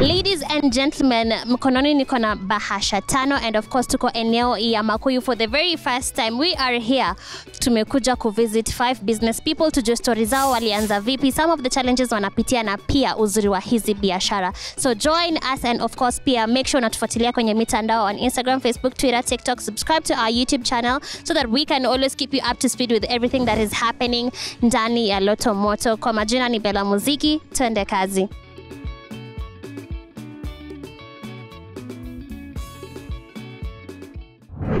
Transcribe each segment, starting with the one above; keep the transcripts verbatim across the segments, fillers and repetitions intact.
Ladies and gentlemen, mkononi niko na bahasha tano, and of course tuko eneo ya Makuyu for the very first time. We are here. Tumekuja kuvisit five business people to just stories zao, walianza vipi, some of the challenges wanapitia na pia uzuri wa hizi biashara. So join us, and of course pia make sure unatufuatilia kwenye mitandao on Instagram, Facebook, Twitter, TikTok. Subscribe to our YouTube channel so that we can always keep you up to speed with everything that is happening ndani ya Lottomoto. Kwa majina ni Bella Muziki, tuende kazi.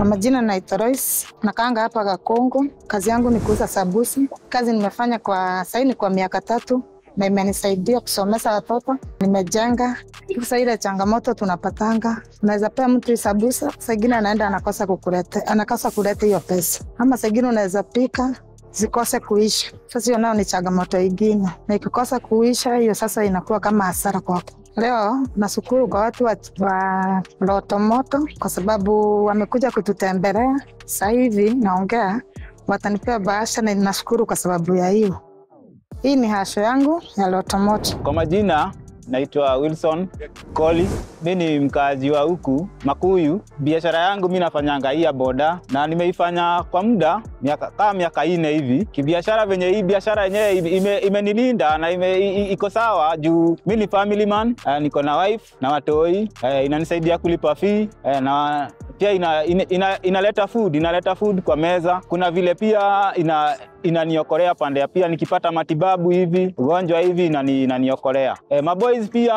Majina na Itorois, nakaanga hapa kwa Kongo. Kazi yangu ni kuuza sabusi. Kazi nimefanya kwa saini kwa miaka tatu, na imenisaidia kusomesha watoto. Nimejenga kusaida changamoto tunapatanga. Unaweza pea mtu sabusa, sagini anaenda anakosa kukuleta, anakosa kuleta hiyo pesa. Ama sagini unaweza pika zikose kuisha. Sasa hiyo nayo ni changamoto nyingine. Na ikikosa kuisha hiyo sasa inakuwa kama hasara kwako. Leo nashukuru kwa watu wa, wa Lottomoto kwa sababu wamekuja kututembelea. Sasa hivi naongea watanipea bahasha, na ninashukuru kwa sababu ya hiyo. Hii ni hasho yangu ya Lottomoto. Kwa majina naitwa Wilson Koly. Mimi ni mkazi wa huku Makuyu. Biashara yangu mimi nafanyanga hii ya boda, na nimeifanya kwa muda miaka kama miaka nne hivi. Kibiashara venye hii biashara yenyewe imenilinda ime, ime na ime, iko sawa juu mimi ni family man, uh, niko na wife na watoi, uh, inanisaidia kulipa fee, uh, na pia ina, ina, ina, inaleta food, inaleta food kwa meza. Kuna vile pia ina inaniokolea pande ya pia nikipata matibabu hivi, ugonjwa hivi inaniokolea. E, maboys pia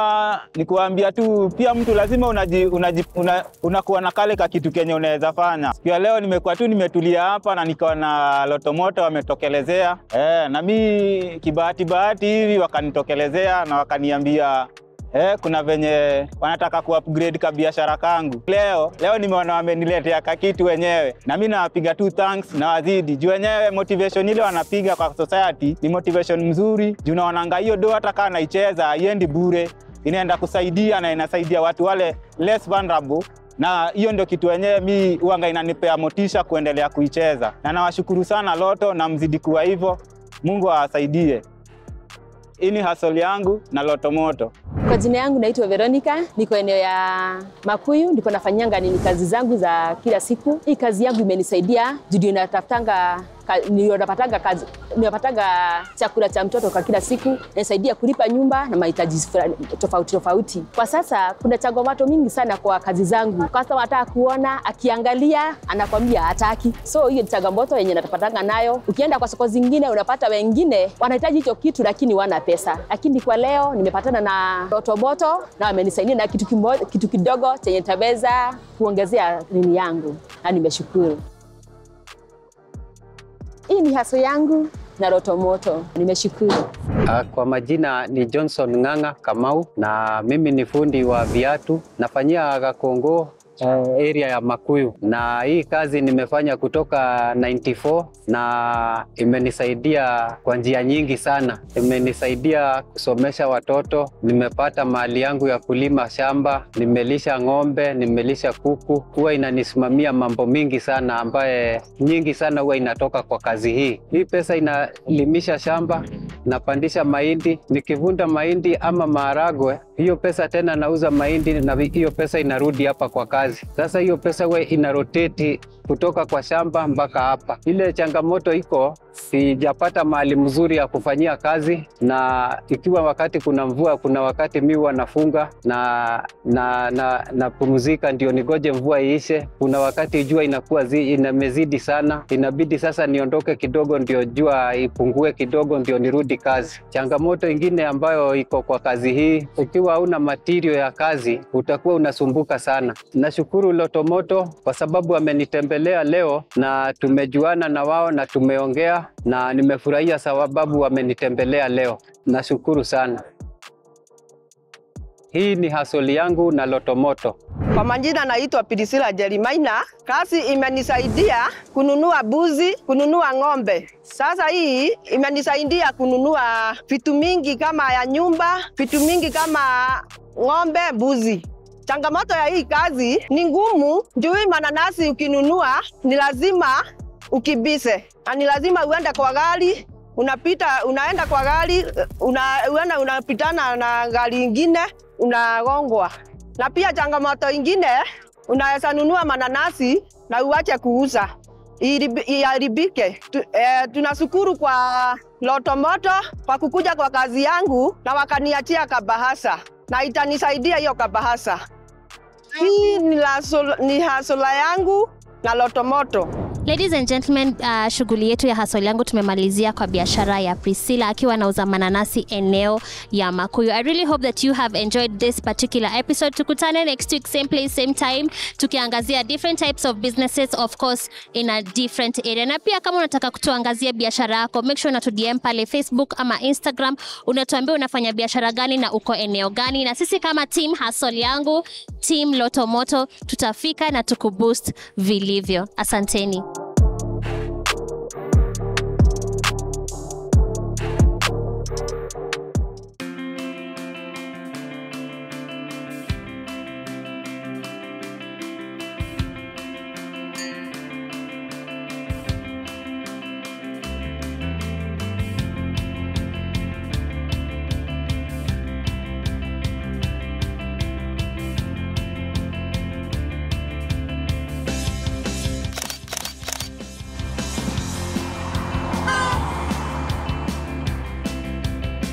nikuambia tu pia mtu lazima unaji, unaji, una, unakuwa na kale ka kitu kenye unaweza fanya. Pia leo nimekuwa tu nimetulia hapa na nikaona Lottomoto wametokelezea. E, na mimi kibahati bahati hivi wakanitokelezea na wakaniambia Eh, kuna venye wanataka ku-upgrade ka biashara kangu. Leo, leo nimeona wameniletea kakitu wenyewe. Na mimi nawapiga tu thanks na wazidi. Juu wenyewe motivation ile wanapiga kwa society ni motivation mzuri. Juu naona hiyo do hata kama naicheza haiendi bure. Inaenda kusaidia na inasaidia watu wale less vulnerable. Na hiyo ndio kitu wenyewe mimi huanga inanipea motisha kuendelea kuicheza. Na nawashukuru sana Lotto, na mzidi kuwa hivyo. Mungu awasaidie. Ini hustle yangu na Lottomoto. Kwa jina yangu naitwa Veronica, niko eneo ya Makuyu, ndipo nafanyanga nini kazi zangu za kila siku. Hii kazi yangu imenisaidia juu ninatafutanga ninapatanga kazi, ninapatanga chakula cha mtoto kwa kila siku, inasaidia kulipa nyumba na mahitaji tofauti tofauti. Kwa sasa kuna changamoto mingi sana kwa kazi zangu. Customer anataka kuona, akiangalia anakuambia hataki. So hiyo changamoto yenye natapatanga nayo. Ukienda kwa soko zingine unapata wengine wanahitaji hicho kitu lakini wana pesa. Lakini kwa leo nimepatana na Lottomoto na wamenisaidia na kitu kimbo, kitu kidogo chenye tabeza kuongezea nini yangu, na nimeshukuru. Hii ni hustle yangu na Lottomoto. Nimeshukuru. Kwa majina ni Johnson Nganga Kamau, na mimi ni fundi wa viatu. Nafanyia Kongo, area ya Makuyu. Na hii kazi nimefanya kutoka tisini na nne, na imenisaidia kwa njia nyingi sana. Imenisaidia kusomesha watoto, nimepata mali yangu ya kulima shamba, nimelisha ng'ombe, nimelisha kuku. Huwa inanisimamia mambo mingi sana ambaye nyingi sana huwa inatoka kwa kazi hii. Hii pesa inalimisha shamba, napandisha mahindi, nikivunda mahindi ama maharagwe, hiyo pesa tena nauza mahindi, na hiyo pesa inarudi hapa kwa kazi. Sasa hiyo pesa we inarotate kutoka kwa shamba mpaka hapa. Ile changamoto iko, sijapata mahali mzuri ya kufanyia kazi, na ikiwa wakati kuna mvua, kuna wakati mimi wanafunga na na na, na pumzika ndio nigoje mvua iishe. Kuna wakati jua inakuwa zi, inamezidi sana, inabidi sasa niondoke kidogo ndio jua ipungue kidogo ndio nirudi kazi. Changamoto nyingine ambayo iko kwa kazi hii, ukiwa huna material ya kazi utakuwa unasumbuka sana. Nashukuru Lottomoto kwa sababu amenitembelea leo na tumejuana na wao na tumeongea, na nimefurahia sababu wamenitembelea leo. Nashukuru sana. Hii ni hustle yangu na Lottomoto. Kwa majina naitwa Pidisila Jerry Maina. Kazi imenisaidia kununua buzi, kununua ng'ombe. Sasa hii imenisaidia kununua vitu mingi kama ya nyumba, vitu mingi kama ng'ombe, buzi. Changamoto ya hii kazi ni ngumu, juu mananasi ukinunua ni lazima ukibise. Ni lazima uende kwa gari, unapita unaenda kwa gari, unaona unapitana na gari nyingine, unagongwa. Na pia changamoto ingine, unaweza nunua mananasi na uache kuuza iharibike. Tu, eh, tunashukuru kwa Lottomoto kwa kukuja kwa kazi yangu na wakaniachia kabahasa na itanisaidia hiyo kabahasa. Hii ni, ni hustle yangu na Lottomoto. Ladies and gentlemen, uh, shughuli yetu ya hustle yangu tumemalizia kwa biashara ya Priscilla akiwa anauza mananasi eneo ya Makuyu. I really hope that you have enjoyed this particular episode. Tukutane next week, same place, same time, tukiangazia different types of businesses, of course, in a different area. Na pia kama unataka kutuangazia biashara yako, make sure unatu D M pale Facebook ama Instagram, unatuambia unafanya biashara gani na uko eneo gani. Na sisi kama team hustle yangu, team Lottomoto, tutafika na tukuboost vilivyo. Asanteni.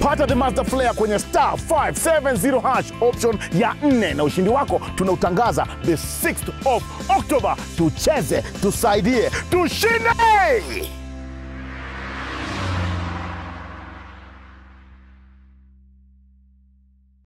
Pata the master flair kwenye star five seven zero hash option ya nne na ushindi wako tunautangaza the sixth of October. Tucheze, tusaidie, tushinde!